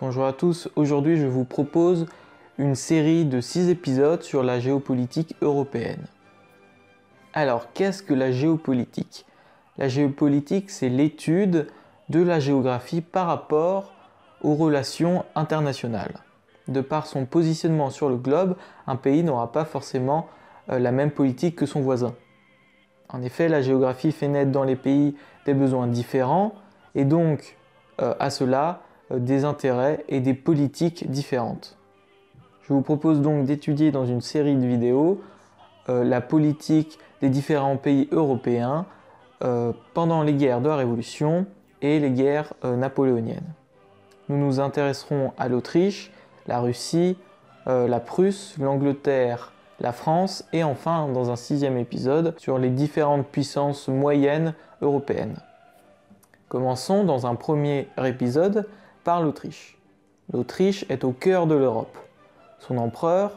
Bonjour à tous, aujourd'hui je vous propose une série de 6 épisodes sur la géopolitique européenne. Alors qu'est-ce que la géopolitique? La géopolitique, c'est l'étude de la géographie par rapport aux relations internationales. De par son positionnement sur le globe, un pays n'aura pas forcément la même politique que son voisin. En effet, la géographie fait naître dans les pays des besoins différents et donc à cela des intérêts et des politiques différentes. Je vous propose donc d'étudier dans une série de vidéos la politique des différents pays européens pendant les guerres de la Révolution et les guerres napoléoniennes. Nous nous intéresserons à l'Autriche, la Russie, la Prusse, l'Angleterre, la France et enfin, dans un 6e épisode, sur les différentes puissances moyennes européennes. Commençons dans un premier épisode par l'Autriche. L'Autriche est au cœur de l'Europe. Son empereur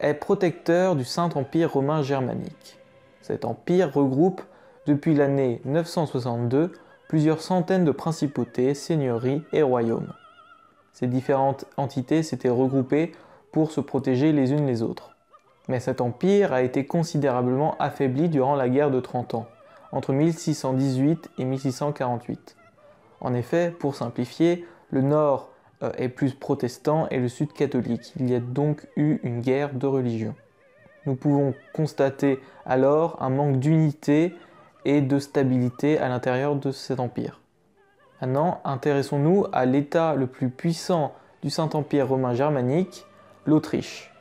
est protecteur du Saint-Empire romain germanique. Cet empire regroupe, depuis l'année 962, plusieurs centaines de principautés, seigneuries et royaumes. Ces différentes entités s'étaient regroupées pour se protéger les unes les autres. Mais cet empire a été considérablement affaibli durant la guerre de 30 ans, entre 1618 et 1648. En effet, pour simplifier, le nord est plus protestant et le sud catholique. Il y a donc eu une guerre de religion. Nous pouvons constater alors un manque d'unité et de stabilité à l'intérieur de cet empire. Maintenant, intéressons-nous à l'état le plus puissant du Saint-Empire romain germanique, l'Autriche.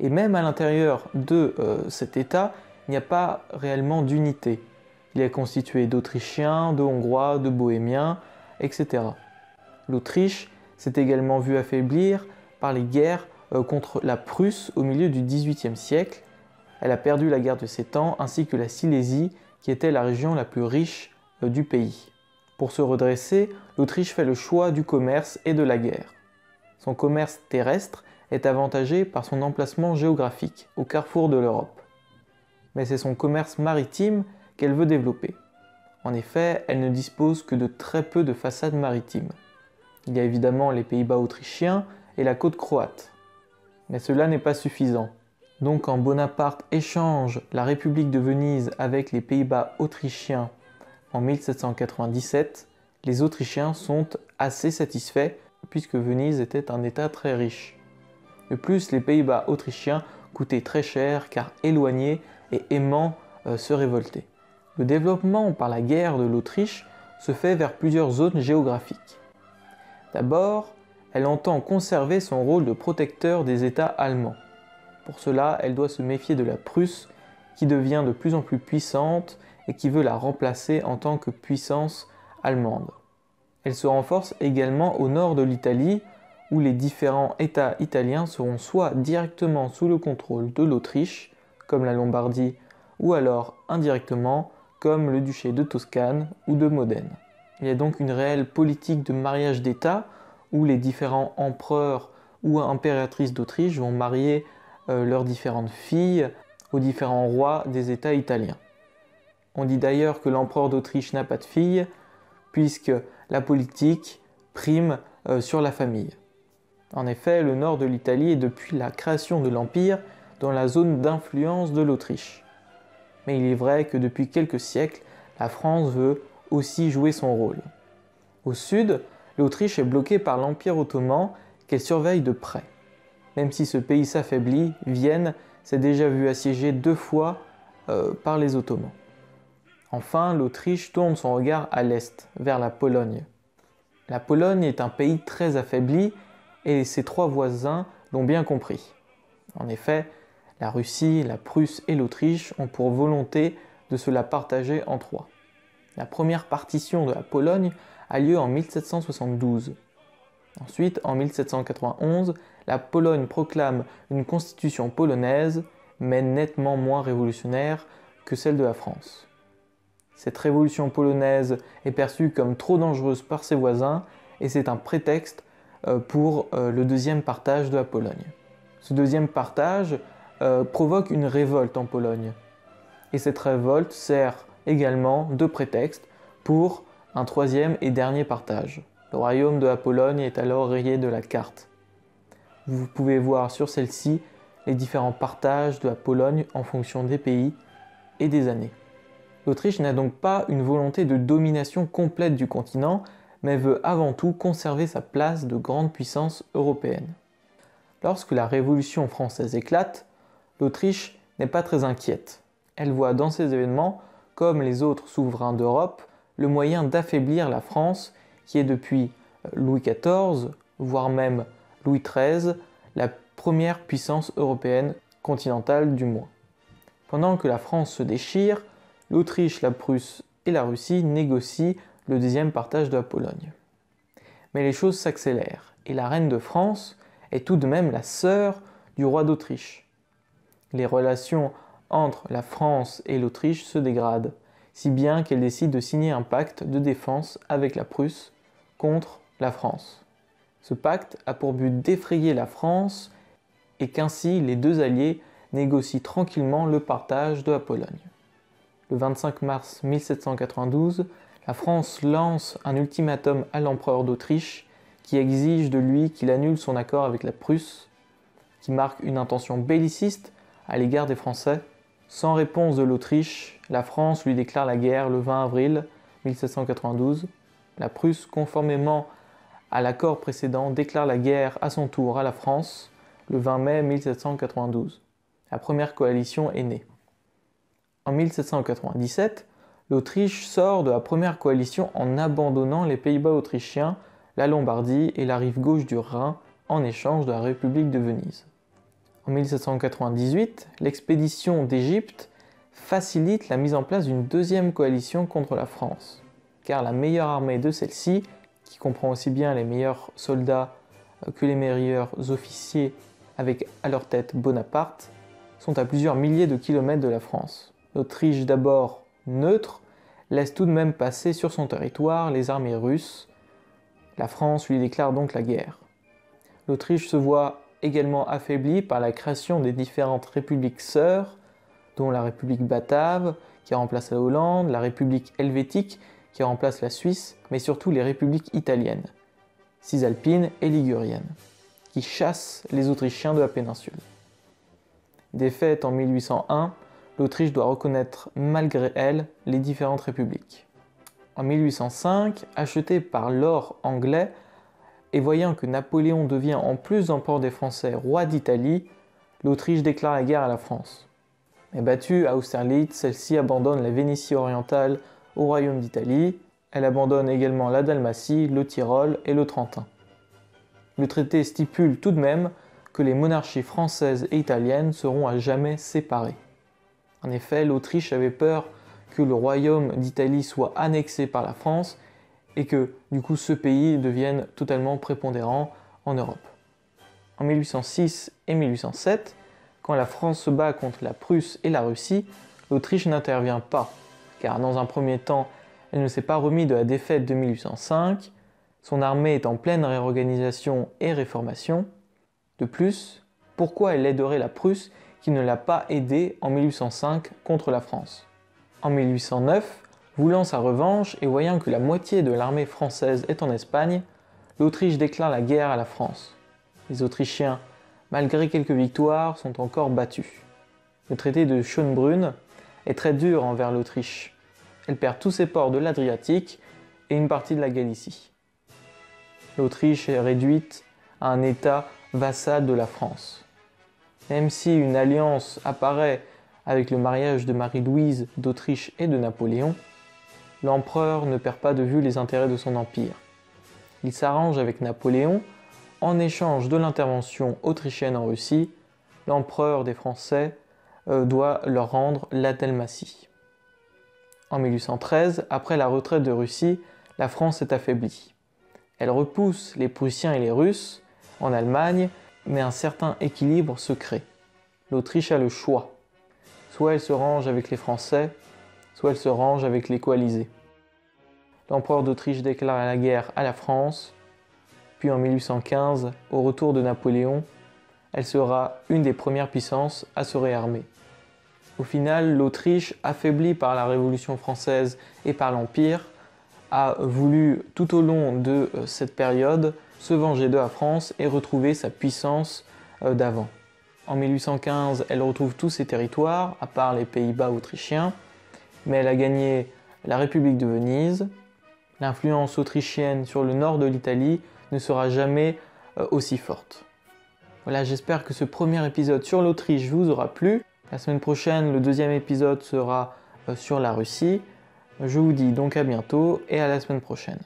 Et même à l'intérieur de cet État, il n'y a pas réellement d'unité. Il est constitué d'Autrichiens, de Hongrois, de Bohémiens, etc. L'Autriche s'est également vue affaiblir par les guerres contre la Prusse au milieu du XVIIIe siècle. Elle a perdu la guerre de 7 ans ainsi que la Silésie, qui était la région la plus riche du pays. Pour se redresser, l'Autriche fait le choix du commerce et de la guerre. Son commerce terrestre est avantagé par son emplacement géographique, au carrefour de l'Europe. Mais c'est son commerce maritime qu'elle veut développer. En effet, elle ne dispose que de très peu de façades maritimes. Il y a évidemment les Pays-Bas autrichiens et la côte croate. Mais cela n'est pas suffisant. Donc quand Bonaparte échange la République de Venise avec les Pays-Bas autrichiens en 1797, les Autrichiens sont assez satisfaits puisque Venise était un État très riche. De plus, les Pays-Bas autrichiens coûtaient très cher car éloignés et aimant se révolter. Le développement par la guerre de l'Autriche se fait vers plusieurs zones géographiques. D'abord, elle entend conserver son rôle de protecteur des États allemands. Pour cela, elle doit se méfier de la Prusse qui devient de plus en plus puissante et qui veut la remplacer en tant que puissance allemande. Elle se renforce également au nord de l'Italie, où les différents États italiens seront soit directement sous le contrôle de l'Autriche, comme la Lombardie, ou alors indirectement, comme le duché de Toscane ou de Modène. Il y a donc une réelle politique de mariage d'États, où les différents empereurs ou impératrices d'Autriche vont marier leurs différentes filles aux différents rois des États italiens. On dit d'ailleurs que l'empereur d'Autriche n'a pas de fille, puisque la politique prime sur la famille. En effet, le nord de l'Italie est depuis la création de l'Empire dans la zone d'influence de l'Autriche. Mais il est vrai que depuis quelques siècles, la France veut aussi jouer son rôle. Au sud, l'Autriche est bloquée par l'Empire ottoman qu'elle surveille de près. Même si ce pays s'affaiblit, Vienne s'est déjà vue assiégée 2 fois par les Ottomans. Enfin, l'Autriche tourne son regard à l'est, vers la Pologne. La Pologne est un pays très affaibli et ses 3 voisins l'ont bien compris. En effet, la Russie, la Prusse et l'Autriche ont pour volonté de se la partager en 3. La première partition de la Pologne a lieu en 1772. Ensuite, en 1791, la Pologne proclame une constitution polonaise, mais nettement moins révolutionnaire que celle de la France. Cette révolution polonaise est perçue comme trop dangereuse par ses voisins et c'est un prétexte pour le 2e partage de la Pologne. Ce 2e partage provoque une révolte en Pologne. Et cette révolte sert également de prétexte pour un 3e et dernier partage, Le royaume de la Pologne est alors rayé de la carte. Vous pouvez voir sur celle-ci les différents partages de la Pologne en fonction des pays et des années. L'Autriche n'a donc pas une volonté de domination complète du continent, mais veut avant tout conserver sa place de grande puissance européenne. Lorsque la Révolution française éclate, l'Autriche n'est pas très inquiète. Elle voit dans ces événements, comme les autres souverains d'Europe, le moyen d'affaiblir la France, qui est depuis Louis XIV, voire même Louis XIII, la première puissance européenne continentale du moins. Pendant que la France se déchire, l'Autriche, la Prusse et la Russie négocient le deuxième partage de la Pologne. Mais les choses s'accélèrent et la reine de France est tout de même la sœur du roi d'Autriche. Les relations entre la France et l'Autriche se dégradent, si bien qu'elle décide de signer un pacte de défense avec la Prusse contre la France. Ce pacte a pour but d'effrayer la France et qu'ainsi les deux alliés négocient tranquillement le partage de la Pologne. Le 25 mars 1792, la France lance un ultimatum à l'empereur d'Autriche qui exige de lui qu'il annule son accord avec la Prusse, qui marque une intention belliciste à l'égard des Français. Sans réponse de l'Autriche, la France lui déclare la guerre le 20 avril 1792. La Prusse, conformément à l'accord précédent, déclare la guerre à son tour à la France le 20 mai 1792. La première coalition est née. En 1797, l'Autriche sort de la première coalition en abandonnant les Pays-Bas autrichiens, la Lombardie et la rive gauche du Rhin en échange de la République de Venise. En 1798, l'expédition d'Égypte facilite la mise en place d'une deuxième coalition contre la France, car la meilleure armée de celle-ci, qui comprend aussi bien les meilleurs soldats que les meilleurs officiers avec à leur tête Bonaparte, sont à plusieurs milliers de kilomètres de la France. L'Autriche, d'abord neutre, laisse tout de même passer sur son territoire les armées russes. La France lui déclare donc la guerre. L'Autriche se voit également affaiblie par la création des différentes républiques sœurs, dont la République Batave, qui remplace la Hollande, la République Helvétique, qui remplace la Suisse, mais surtout les républiques italiennes, cisalpines et liguriennes, qui chassent les Autrichiens de la péninsule. Défaite en 1801, l'Autriche doit reconnaître malgré elle les différentes républiques. En 1805, achetée par l'or anglais, et voyant que Napoléon devient en plus d'empereur des Français roi d'Italie, l'Autriche déclare la guerre à la France. Mais battue à Austerlitz, celle-ci abandonne la Vénétie orientale au royaume d'Italie. Elle abandonne également la Dalmatie, le Tyrol et le Trentin. Le traité stipule tout de même que les monarchies françaises et italiennes seront à jamais séparées. En effet, l'Autriche avait peur que le royaume d'Italie soit annexé par la France et que, du coup, ce pays devienne totalement prépondérant en Europe. En 1806 et 1807, quand la France se bat contre la Prusse et la Russie, l'Autriche n'intervient pas, car dans un premier temps, elle ne s'est pas remise de la défaite de 1805, son armée est en pleine réorganisation et réformation. De plus, pourquoi elle aiderait la Prusse qui ne l'a pas aidée en 1805 contre la France? En 1809, voulant sa revanche et voyant que la moitié de l'armée française est en Espagne, l'Autriche déclare la guerre à la France. Les Autrichiens, malgré quelques victoires, sont encore battus. Le traité de Schönbrunn est très dur envers l'Autriche. Elle perd tous ses ports de l'Adriatique et une partie de la Galicie. L'Autriche est réduite à un état vassal de la France. Même si une alliance apparaît avec le mariage de Marie-Louise d'Autriche et de Napoléon, l'empereur ne perd pas de vue les intérêts de son empire. Il s'arrange avec Napoléon. En échange de l'intervention autrichienne en Russie, l'empereur des Français doit leur rendre la Dalmatie. En 1813, après la retraite de Russie, la France est affaiblie. Elle repousse les Prussiens et les Russes en Allemagne, mais un certain équilibre se crée. L'Autriche a le choix. Soit elle se range avec les Français, soit elle se range avec les coalisés. L'empereur d'Autriche déclare la guerre à la France, puis en 1815, au retour de Napoléon, elle sera une des premières puissances à se réarmer. Au final, l'Autriche, affaiblie par la Révolution française et par l'Empire, a voulu tout au long de cette période se venger de la France et retrouver sa puissance d'avant. En 1815, elle retrouve tous ses territoires, à part les Pays-Bas autrichiens, mais elle a gagné la République de Venise. L'influence autrichienne sur le nord de l'Italie ne sera jamais aussi forte. Voilà, j'espère que ce premier épisode sur l'Autriche vous aura plu. La semaine prochaine, le deuxième épisode sera sur la Russie. Je vous dis donc à bientôt et à la semaine prochaine.